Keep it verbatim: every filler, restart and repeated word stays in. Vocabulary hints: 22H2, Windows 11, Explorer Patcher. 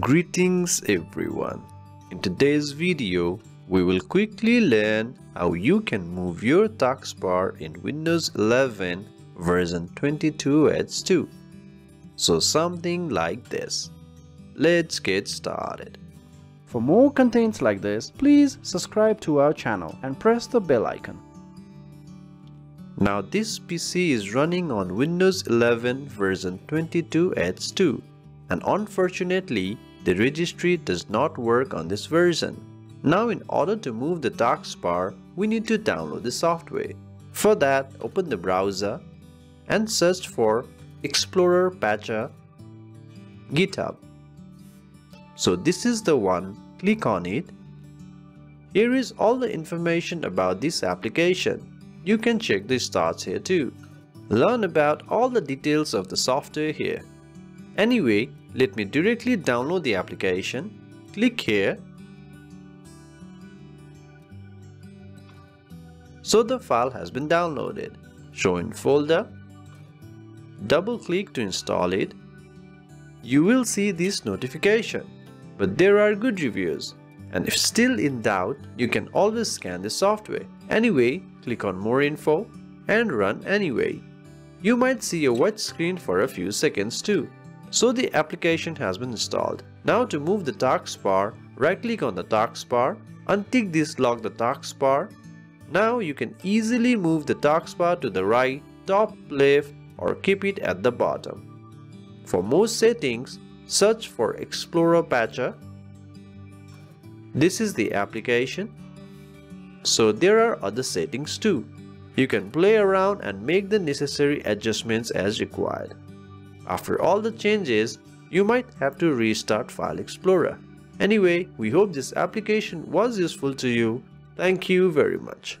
Greetings everyone. In today's video, we will quickly learn how you can move your taskbar in Windows eleven version twenty-two H two. So something like this. Let's get started. For more contents like this, please subscribe to our channel and press the bell icon. Now this P C is running on Windows eleven version twenty-two H two, and unfortunately the registry does not work on this version. Now in order to move the taskbar, we need to download the software. For that, open the browser and search for Explorer Patcher GitHub. So this is the one, click on it. Here is all the information about this application. You can check the stats here too. Learn about all the details of the software here. Anyway, let me directly download the application. Click here. So the file has been downloaded. Show in folder. Double click to install it. You will see this notification, but there are good reviews, and if still in doubt, you can always scan the software. Anyway, click on more info and run anyway. You might see a white screen for a few seconds too. So the application has been installed. Now to move the taskbar, right click on the taskbar, untick this lock the taskbar. Now you can easily move the taskbar to the right, top, left, or keep it at the bottom. For more settings, search for Explorer Patcher. This is the application. So there are other settings too. You can play around and make the necessary adjustments as required. After all the changes, you might have to restart File Explorer. Anyway, we hope this application was useful to you. Thank you very much.